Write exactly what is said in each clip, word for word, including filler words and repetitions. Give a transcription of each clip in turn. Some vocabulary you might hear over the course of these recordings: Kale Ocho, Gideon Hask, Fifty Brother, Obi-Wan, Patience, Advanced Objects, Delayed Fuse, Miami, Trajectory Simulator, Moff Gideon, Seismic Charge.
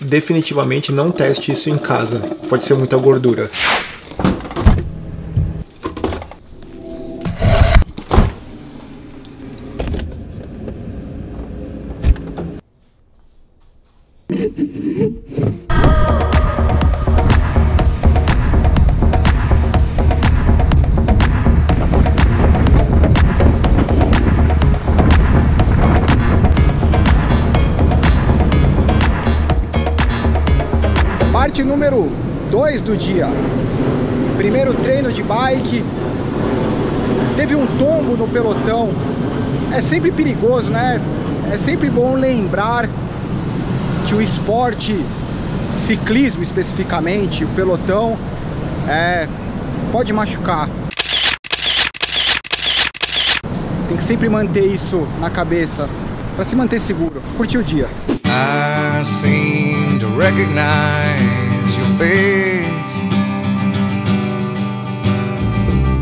Definitivamente não teste isso em casa, pode ser muita gordura. Parte número dois do dia, primeiro treino de bike, teve um tombo no pelotão, é sempre perigoso, né? É sempre bom lembrar que o esporte, ciclismo especificamente, o pelotão, é, pode machucar. Tem que sempre manter isso na cabeça, para se manter seguro, curtir o dia. I seem to recognize your face,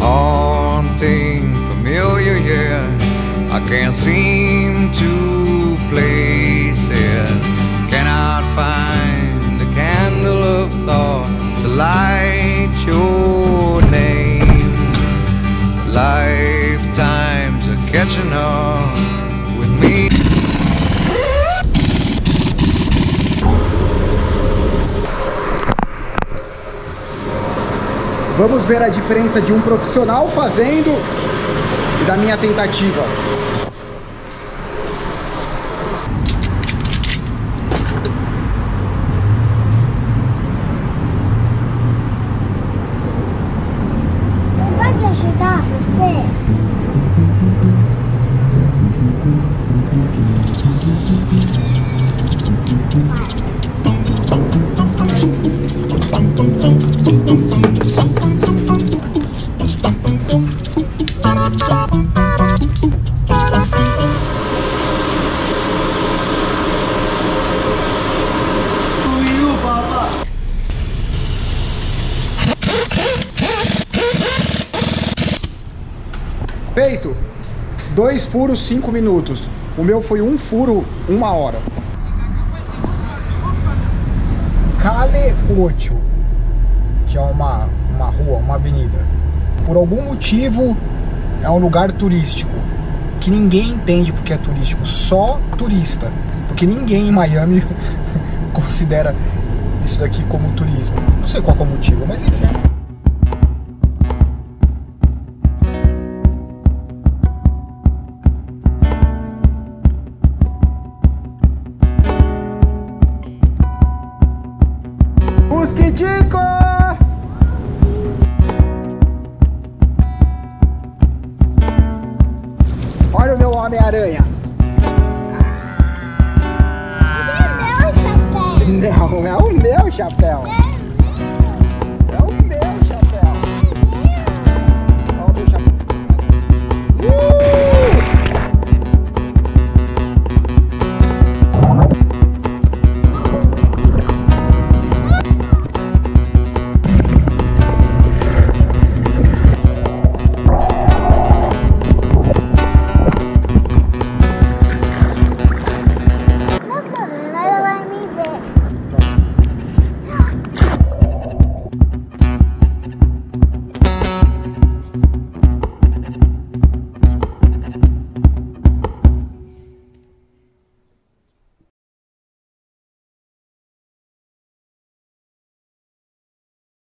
haunting, familiar, yeah. I can't seem to place it, cannot find the candle of thought to light your name. Lifetimes are catching up with me. Vamos ver a diferença de um profissional fazendo e da minha tentativa. Eu posso ajudar você? Feito, dois furos, cinco minutos. O meu foi um furo, uma hora. Kale Ocho, que é uma, uma rua, uma avenida. Por algum motivo, é um lugar turístico, que ninguém entende porque é turístico, só turista. Porque ninguém em Miami considera isso daqui como turismo. Não sei qual é o motivo, mas enfim. ¡Chico! Olha o meu Homem-Aranha. Ah, o meu chapéu. Não, é o meu chapéu.